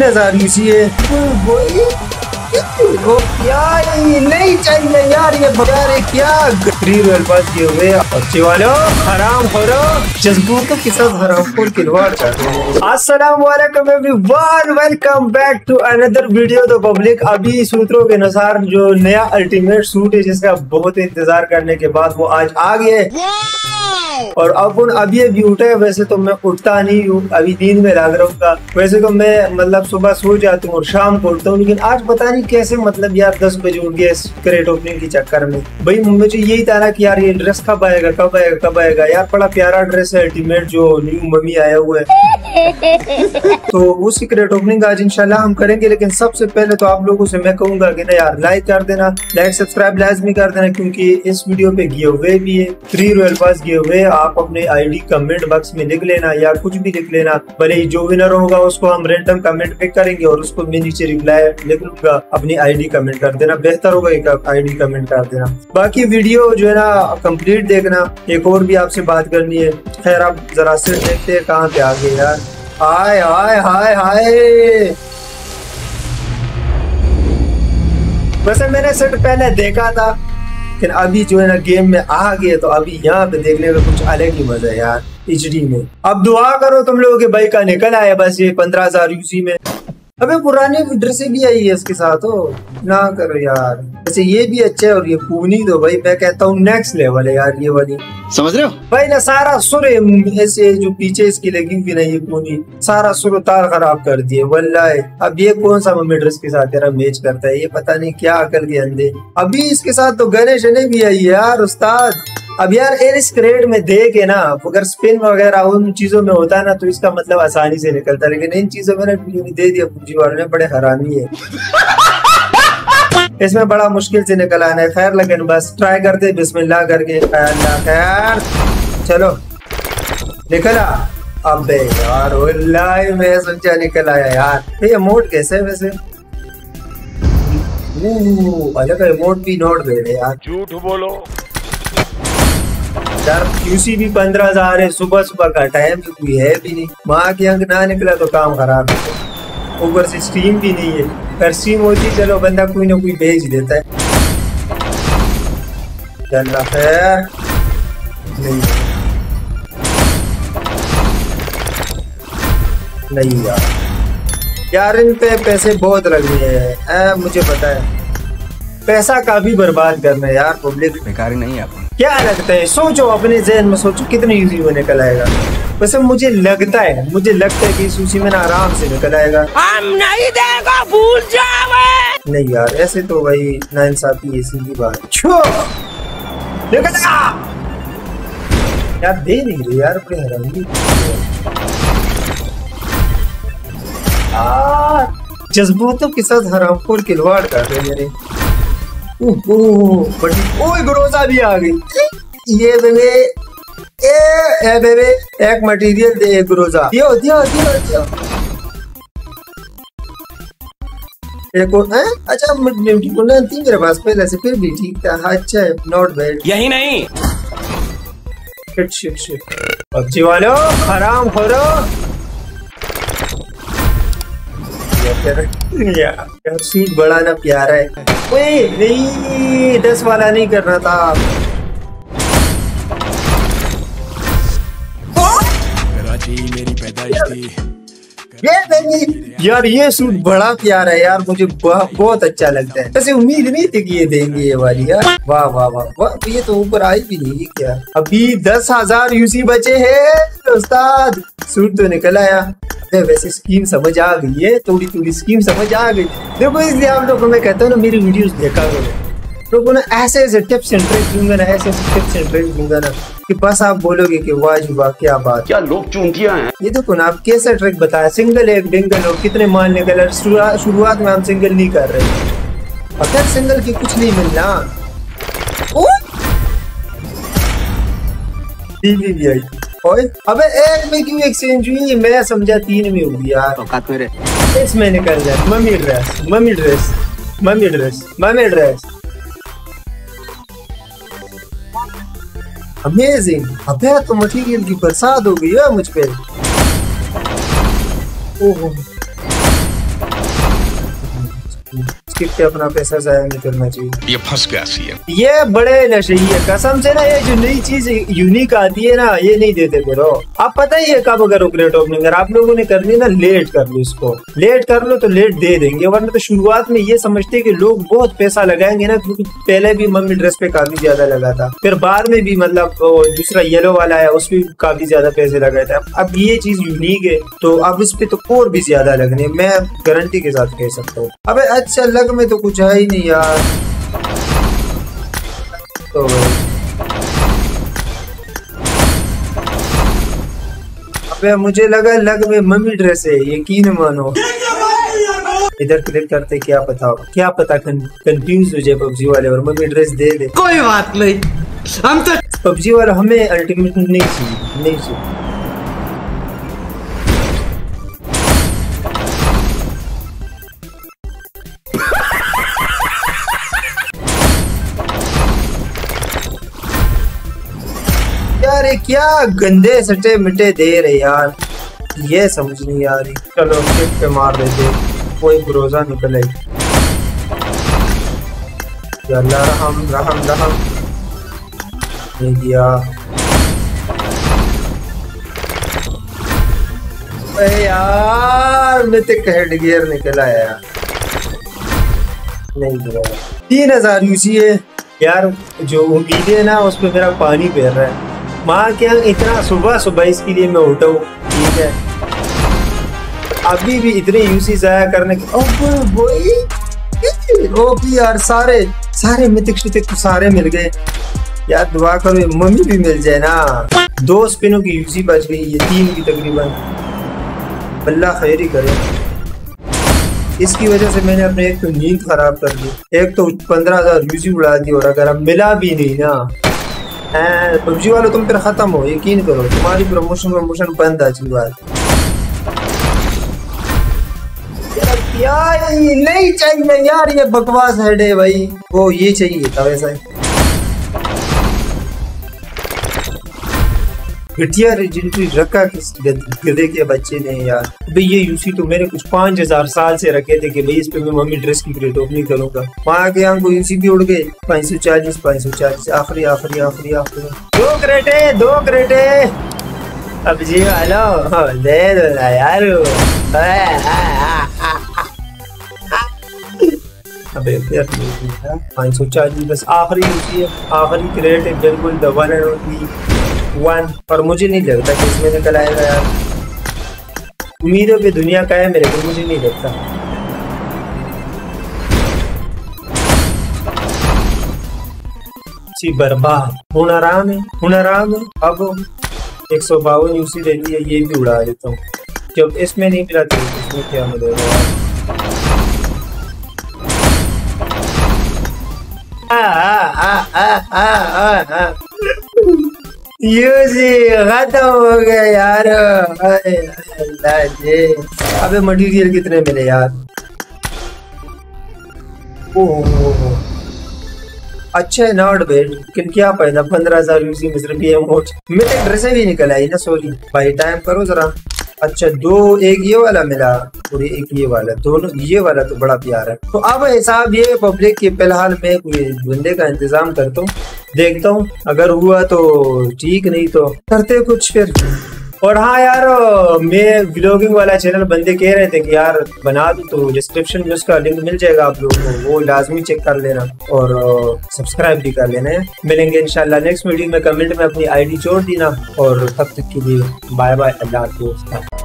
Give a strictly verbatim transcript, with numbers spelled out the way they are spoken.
नज़ार है वो यार ये नहीं चाहिए यार ये बगारे क्या गरीब अल्फाज किए हुए बच्चे वालों हराम खोरो जज्बातों के साथ हराम खोर खिलवाड़ चाहते हैं। अस्सलाम वालेकुम everyone, welcome back to another video. तो पब्लिक अभी सूत्रों के अनुसार जो नया अल्टीमेट सूट है जिसका बहुत इंतजार करने के बाद वो आज आ गया और अब उन अभी अभी उठे। वैसे तो मैं उठता नहीं हूँ, अभी दिन में लग रहा था। वैसे तो मैं मतलब सुबह सो जाता हूँ और शाम को उठता हूँ, लेकिन आज पता नहीं कैसे मतलब यार दस बजे उठ गया क्रेट ओपनिंग के चक्कर में। भाई मुझे यही था ना कि यार ये ड्रेस कब आएगा कब आएगा कब आएगा यार बड़ा प्यारा ड्रेस है अल्टीमेट जो न्यू मम्मी आया हुआ है तो उसकी क्रेट ओपनिंग आज इंशाल्लाह हम करेंगे। लेकिन सबसे पहले तो आप लोगों से मैं कहूँगा कि ना यार लाइक कर देना, लाइक सब्सक्राइब लाजमी कर देना, क्योंकि इस वीडियो पे गिव अवे भी है, three royal pass giveaway. आप अपने आईडी कमेंट बॉक्स में लिख लेना या कुछ भी लिख लेना, भले ही जो विनर होगा उसको हम रेंडम कमेंट पिक करेंगे और उसको मैं नीचे रिप्लाई लिख लूंगा, अपनी आईडी कमेंट कर देना। बेहतर होगा एक आईडी कमेंट कर देना। बाकी वीडियो जो है ना कंप्लीट देखना। एक और भी आपसे बात करनी है। खैर आप जरा से देखते हैं कहाँ पे आ गए यार। हाय हाय हाय हाय। वैसे मैंने सेट पहले देखा था लेकिन अभी जो है ना गेम में आ गए तो अभी यहाँ पे देखने में कुछ अलग ही मजा है यार एचडी में। अब दुआ करो तुम लोगों के भाई का निकल आया बस ये पंद्रह हजार यूसी में। अबे पुरानी ड्रेसें भी आई है इसके साथ, हो ना करो यार। वैसे ये भी अच्छा है और ये पूनी तो भाई मैं कहता हूँ नेक्स्ट लेवल है यार ये वाली, समझ रहे हो भाई ना। सारा सुर ऐसे जो पीछे इसकी लगी भी नहीं, ये पूनी सारा सुर उतार खराब कर दिए वल्लाह। अब ये कौन सा मम्मी ड्रेस के साथ तेरा मैच करता है, ये पता नहीं क्या अकल के अंधे। अभी इसके साथ तो गणेश ने भी आई यार उस्ताद। अब यार इस क्रेड में देखे ना अगर स्पिन वगैरह उन चीजों में होता ना तो इसका मतलब आसानी से निकलता, लेकिन इन चीजों में ना दे दिया पूंजी वालों ने, बड़े हरामी है इसमें बड़ा मुश्किल से निकल आना है। खैर लेकिन बस ट्राई करते बिस्मिल्लाह करके। खैर चलो निकला। अबे यार वल्लाह मैं सोचा निकल आया यार। ये मोड कैसे है वैसे? मोड भी नोट दे रहे यार, झूठ बोलो यार। क्यूसी भी पंद्रह हजार है, सुबह सुबह का टाइम भी कोई है भी नहीं। माँ के अंक ना निकला तो काम खराब है, ऊपर से स्टीम भी नहीं है। पर स्टीम होती चलो बंदा कोई ना कोई भेज देता है। चल नहीं नहीं यार यार इन पे पैसे बहुत लगने हैं, मुझे पता है। पैसा का भी बर्बाद करना यार पब्लिक, बेकारी नहीं है आपको क्या लगता है? सोचो अपने जहन में सोचो कितने यूसी में निकल आएगा। वैसे मुझे लगता है मुझे लगता है कि इस यूसी में ना आराम से निकल आएगा। हम नहीं देगा भूल जाओ। नहीं यार ऐसे तो भाई ना इंसाफी ऐसी की बात छो यार दे नहीं रही यार अपने हरामी जज्बातों के साथ हरामखोर खिलवाड़ कर रहे मेरे। ओह ग्रोजा भी आ गई। ये बेबे ए ए बेबे एक मटेरियल दे ग्रोजा। दियो दियो दियो दियो एक और है। अच्छा थी मेरे पास पहले से, फिर भी ठीक था। अच्छा है नॉट बैड। यही नहीं शिट शिट शिट पबजी वालो हराम खोरो यार। यार सूट बड़ा ना प्यारा है। ओए नहीं दस वाला नहीं करना था। कराची मेरी पैदाइश थी ये यार। ये सूट बड़ा प्यारा है यार, मुझे बहुत अच्छा लगता है। वैसे उम्मीद नहीं थी कि ये देंगे ये वाली यार। वाह वाह वाह वाह ये तो ऊपर आई भी नहीं क्या। अभी दस हजार यूसी बचे हैं उस्ताद, सूट तो निकल आया। वैसे स्कीम समझ आ गई है, थोड़ी थोड़ी स्कीम समझ आ गई। देखो इसलिए आप लोगों को मैं कहता हूँ ना मेरी वीडियोस देखा करो। लोगों ने ऐसे ऐसे टिप्स एंड ट्रिक्स दूंगा ना, ऐसे ऐसे टिप्स एंड ट्रिक्स दूंगा ना कि बस आप बोलोगे कि वाह वाह क्या बात, क्या लोग चूतिया हैं। ये देखो ना आप कैसा ट्रिक बताया, सिंगल एक डिंगल और कितने माल निकल। शुरुआत में हम सिंगल नहीं कर रहे, अगर सिंगल की कुछ नहीं मिलना। अबे एक में क्यों एक्सचेंज हुई, मैं समझा तीन में हुई यार। इसमें निकल जाए mummy dress mummy dress mummy dress mummy dress. Amazing. अबे तो मटेरियल की बरसात हो गई है मुझ पे। ओहो कितने अपना पैसा जाया नहीं करना चाहिए। ये फंस गया सीएम, ये बड़े नशे कसम से ना, ये जो नई चीज यूनिक आती है ना ये नहीं देते करो। आप पता ही है कब अगर ग्रेट ओपनिंग अगर आप लोगों ने करनी ना लेट कर लो, इसको लेट कर लो तो लेट दे देंगे, वरना तो शुरुआत में ये समझते कि लोग बहुत पैसा लगाएंगे ना, क्योंकि पहले भी मम्मी ड्रेस पे काफी ज्यादा लगा था, फिर बाद में भी मतलब दूसरा येलो वाला है उस पर काफी ज्यादा पैसे लगाए थे। अब ये चीज यूनिक है तो अब इस पे तो और भी ज्यादा लगने, मैं गारंटी के साथ कह सकता हूँ। अबे अच्छा लग में तो कुछ है ही नहीं यार, तो अबे मुझे लगा लग में मम्मी ड्रेस है, यकीन मानो। इधर क्लिक करते क्या पता क्या पता कंफ्यूज हो जाए पबजी वाले और मम्मी ड्रेस दे दे। कोई बात नहीं, हम तो पबजी वाला हमें अल्टीमेट नहीं चाहिए, नहीं चाहिए। यार ये क्या गंदे सटे मिटे दे रहे यार, ये समझ नहीं आ रही। चलो क्लिक पे मार देते, कोई भरोसा निकले। अल्लाह रहम रहम रहम नहीं दिया। अरे यार मैं तो हेड गियर निकला यार, नहीं दिया। तीन हजार यूसी है यार, जो उम्मीद है ना उस पे मेरा पानी फेर रहा है। माँ क्या इतना सुबह सुबह इसके लिए मैं उठा हूँ, ठीक है अभी भी इतने यूसी जाया करने के। ओ भाई ओ भी यार सारे सारे मितिक शितिक सारे मिल गए यार, दुआ करो मम्मी भी मिल जाए ना। दो स्पिनों की यूसी बच गई, ये तीन की तकरीबन, अल्लाह खैर ही करे। इसकी वजह से मैंने अपने एक तो नींद खराब कर दी, एक तो पंद्रह हजार यूसी उड़ा दी, और अगर अब मिला भी नहीं ना पबजी वालों तुम फिर खत्म हो, यकीन करो तुम्हारी प्रमोशन प्रमोशन बंद आजी बात। यार ये नहीं चाहिए यार, ये बकवास हेड है भाई, वो ये चाहिए था वैसा घटिया रेजेंट्री रखा किस गधे के बच्चे ने यार। भाई ये यूसी तो मैंने कुछ पाँच हजार साल से रखे थे कि भाई इस पे मैं मम्मी ड्रेस की ग्रेट ओपनिंग करूंगा, वहाँ के यहाँ को यूसी भी उड़ गए। पाँच सौ चालीस पाँच सौ चालीस आखिरी आखिरी आखिरी आखिरी दो क्रेटे दो क्रेटे अब जी वालो दे दो ना यार। अबे पाँच सौ चालीस बस आखिरी यूसी है, आखिरी क्रेट है बिल्कुल the one and only one, पर मुझे नहीं लगता कि इसमें निकल आएगा यार। उम्मीदों पे दुनिया का है मेरे को, मुझे नहीं लगता। सी बर्बाद हूं आराम है हूं आराम है। अब एक सौ बावन यूसी दे दी है, ये भी उड़ा देता हूँ। जब इसमें नहीं मिला तो इसमें क्या मिलेगा यार। आ, आ, आ, आ, आ, आ। यूसी खत्म हो गया यार। अबे मटेरियल कितने मिले यार। ओह अच्छा नॉट बैड, लेकिन क्या फायदा पंद्रह हजार यूसी मिस्टर पी एम वोट। मेरे ड्रेसें भी निकल आई ना, सॉरी भाई टाइम करो जरा। अच्छा दो, एक ये वाला मिला और एक ये वाला, दोनों ये वाला तो बड़ा प्यार है। तो अब हिसाब ये पब्लिक के फिलहाल मैं कोई बंदे का इंतजाम करता हूँ, देखता हूँ अगर हुआ तो ठीक, नहीं तो करते कुछ फिर। और हाँ यार मैं व्लॉगिंग वाला चैनल बंदे कह रहे थे कि यार बना दूं, तो डिस्क्रिप्शन में उसका लिंक मिल जाएगा आप लोगों को, वो लाजमी चेक कर लेना और सब्सक्राइब भी कर लेना है। मिलेंगे इंशाल्लाह नेक्स्ट वीडियो में, कमेंट में अपनी आईडी जोड़ देना और तब तक के लिए बाय बाय, अल्लाह हाफिज़।